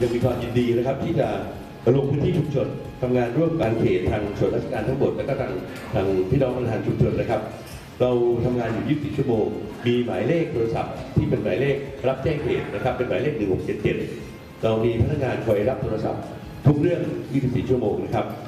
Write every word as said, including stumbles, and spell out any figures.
ยังมีความยินดีนะครับที่จะลงพื้นที่ชุมชนทำงานร่วมกันเขตทางส่วนราชการทั้งหมดและก็ทางทางพี่น้องประธานชุมชนนะครับเราทำงานอยู่ ยี่สิบสี่ ชั่วโมงมีหมายเลขโทรศัพท์ที่เป็นหมายเลขรับแจ้งเหตุนะครับเป็นหมายเลข หนึ่งหกเจ็ดเจ็ดเรามีพนักงานคอยรับโทรศัพท์ทุกเรื่อง ยี่สิบสี่ ชั่วโมงนะครับ